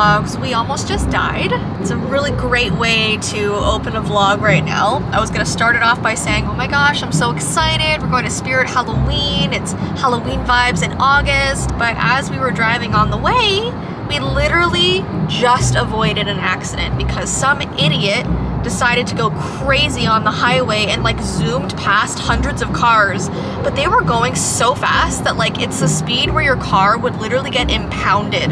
vlogs. We almost just died. It's a really great way to open a vlog right now. I was gonna start it off by saying, oh my gosh, I'm so excited. We're going to Spirit Halloween. It's Halloween vibes in August. But as we were driving on the way, we literally just avoided an accident because some idiot decided to go crazy on the highway and like zoomed past hundreds of cars, but they were going so fast that like it's a speed where your car would literally get impounded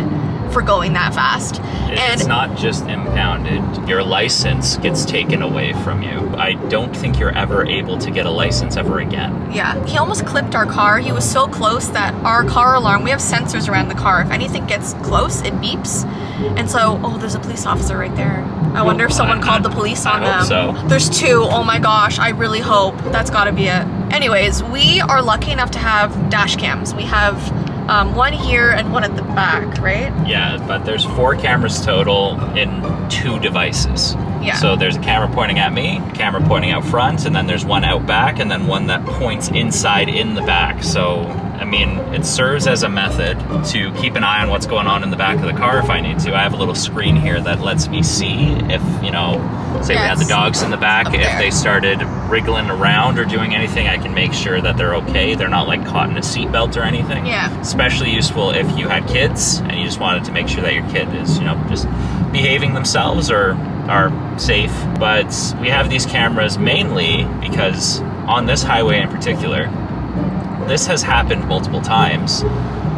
for going that fast. It's not just impounded, your license gets taken away from you. I don't think you're ever able to get a license ever again. Yeah, he almost clipped our car. He was so close that our car alarm, we have sensors around the car. If anything gets close, it beeps. And so, oh, there's a police officer right there. I wonder if someone called the police on them. So. There's two, oh my gosh, I really hope. That's gotta be it. Anyways, we are lucky enough to have dash cams. We have one here and one at the back, right? Yeah, but there's 4 cameras total in 2 devices. Yeah. So there's a camera pointing at me, camera pointing out front, and then there's one out back, and then one that points inside in the back. So, I mean, it serves as a method to keep an eye on what's going on in the back of the car if I need to. I have a little screen here that lets me see if, you know, say we had the dogs in the back, if they started wriggling around or doing anything, I can make sure that they're okay. They're not like caught in a seatbelt or anything. Yeah. Especially useful if you had kids and you just wanted to make sure that your kid is, you know, just behaving themselves or are safe. But we have these cameras mainly because on this highway in particular, this has happened multiple times,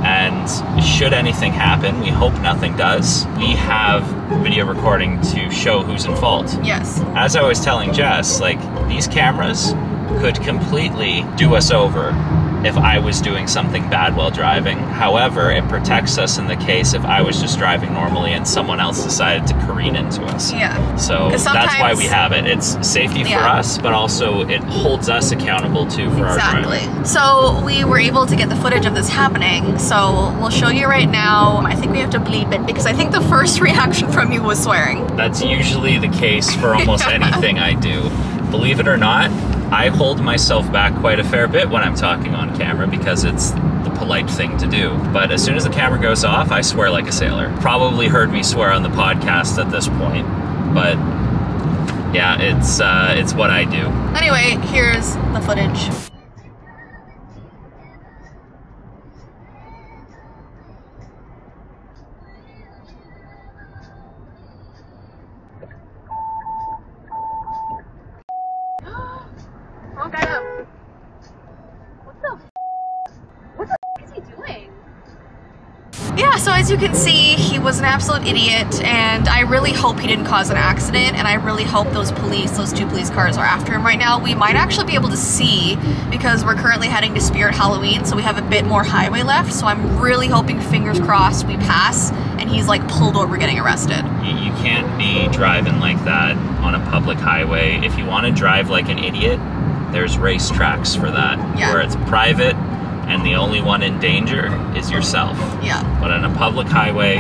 and should anything happen, we hope nothing does, we have video recording to show who's in fault. Yes. As I was telling Jess, like, these cameras could completely do us over if I was doing something bad while driving. However, it protects us in the case if I was just driving normally and someone else decided to careen into us. Yeah. So that's why we have it. It's safety for us, but also it holds us accountable too for our driving. So we were able to get the footage of this happening. So we'll show you right now. I think we have to bleep it because I think the first reaction from you was swearing. That's usually the case for almost anything I do. Believe it or not, I hold myself back quite a fair bit when I'm talking on camera because it's the polite thing to do. But as soon as the camera goes off, I swear like a sailor. Probably heard me swear on the podcast at this point, but yeah, it's what I do. Anyway, here's the footage. So as you can see, he was an absolute idiot, and I really hope he didn't cause an accident, and I really hope those police, those 2 police cars are after him right now. We might actually be able to see because we're currently heading to Spirit Halloween, so we have a bit more highway left, so I'm really hoping, fingers crossed, we pass and he's like pulled over getting arrested. You can't be driving like that on a public highway. If you want to drive like an idiot, there's race tracks for that, where it's private, and the only one in danger is yourself. Yeah. But on a public highway,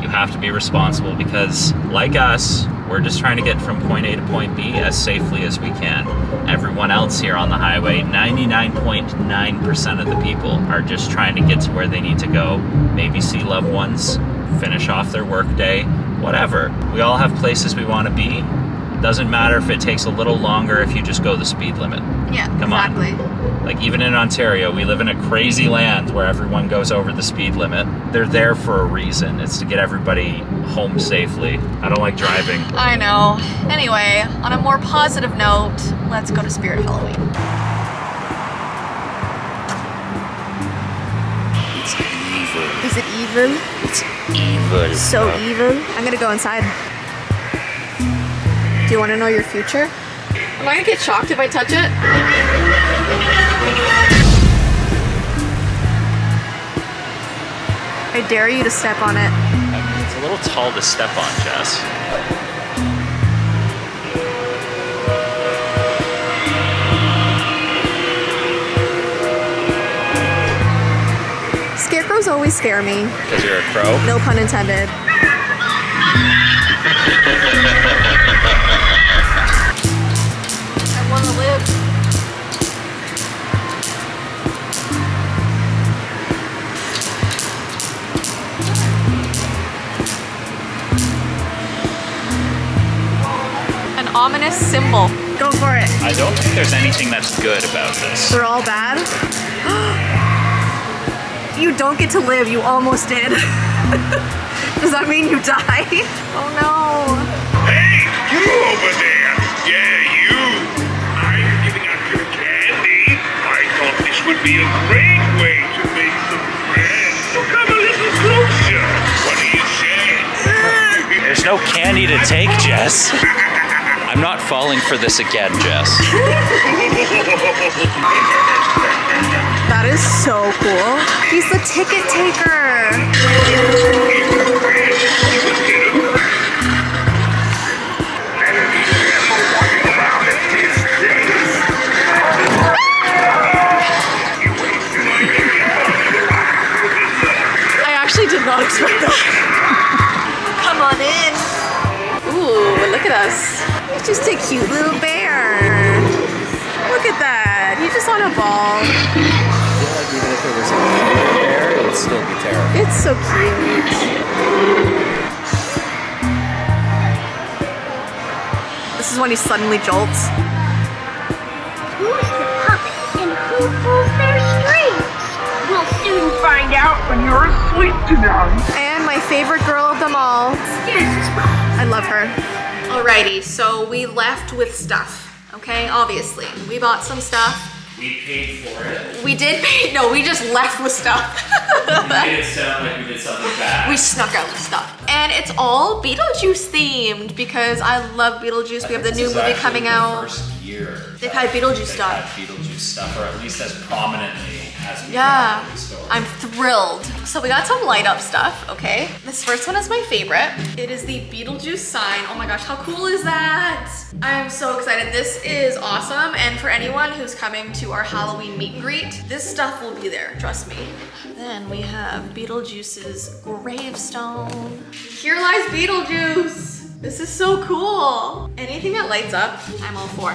you have to be responsible because, like us, we're just trying to get from point A to point B as safely as we can. Everyone else here on the highway, 99.9% of the people are just trying to get to where they need to go, maybe see loved ones, finish off their workday, whatever. We all have places we want to be. It doesn't matter if it takes a little longer if you just go the speed limit. Yeah, Come on. Like, even in Ontario, we live in a crazy land where everyone goes over the speed limit. They're there for a reason. It's to get everybody home safely. I don't like driving. I know. Anyway, on a more positive note, let's go to Spirit Halloween. It's evil. Is it evil? It's evil. So evil. I'm gonna go inside. Do you want to know your future? Am I gonna get shocked if I touch it? I dare you to step on it. I mean, it's a little tall to step on, Jess. Scarecrows always scare me. Because you're a crow? No pun intended. ominous symbol. Go for it. I don't think there's anything that's good about this. They're all bad? You don't get to live, you almost did. Does that mean you die? Oh no. Hey, you over there! Yeah, you! Are you giving out your candy? I thought this would be a great way to make some friends. So come a little closer. What do you say? There's no candy to take, Jess. I'm not falling for this again, Jess. That is so cool. He's the ticket taker. I actually did not expect that. Come on in. Ooh, look at us. Just a cute little bear. Look at that. He's just on a ball. I feel like even if it was a little bear, it would still be terrible. It's so cute. This is when he suddenly jolts. Who's the puppy and who pulls their strings? We'll soon find out when you're asleep tonight. And my favorite girl of them all. I love her. Alrighty, so we left with stuff, okay? Obviously, we bought some stuff. We paid for it. We did pay, no, we just left with stuff. We made it sound like we did something bad. We snuck out with stuff. And it's all Beetlejuice themed because I love Beetlejuice. We have the new movie coming out. First year they've had Beetlejuice stuff. Beetlejuice stuff, or at least as prominently. Yeah, I'm thrilled. So we got some light up stuff, okay? This first one is my favorite. It is the Beetlejuice sign. Oh my gosh, how cool is that? I am so excited. This is awesome. And for anyone who's coming to our Halloween meet and greet, this stuff will be there, trust me. Then we have Beetlejuice's gravestone. Here lies Beetlejuice. This is so cool. Anything that lights up, I'm all for.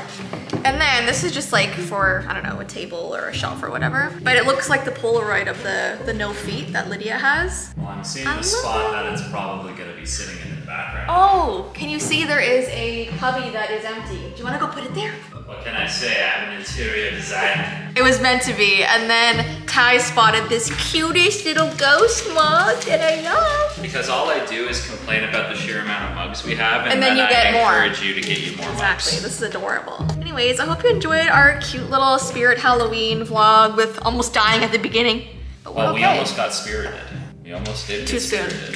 And then this is just like for, I don't know, a table or a shelf or whatever. But it looks like the Polaroid of the no feet that Lydia has. Well, I'm seeing the spot that it's probably gonna be sitting in the background. Oh, can you see there is a cubby that is empty? Do you wanna go put it there? What can I say? I'm an interior designer. It was meant to be. And then Ty spotted this cutest little ghost mug that I love. Because all I do is complain about the sheer amount of mugs we have. And then you get more. I encourage you to get you more mugs. Exactly, this is adorable. Anyways, I hope you enjoyed our cute little Spirit Halloween vlog with almost dying at the beginning. But well, okay. We almost got spirited. We almost did get spirited.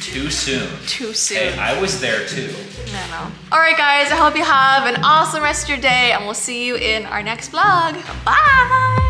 Too soon. Too soon. Hey, I was there too. No, no. All right, guys, I hope you have an awesome rest of your day and we'll see you in our next vlog. Bye.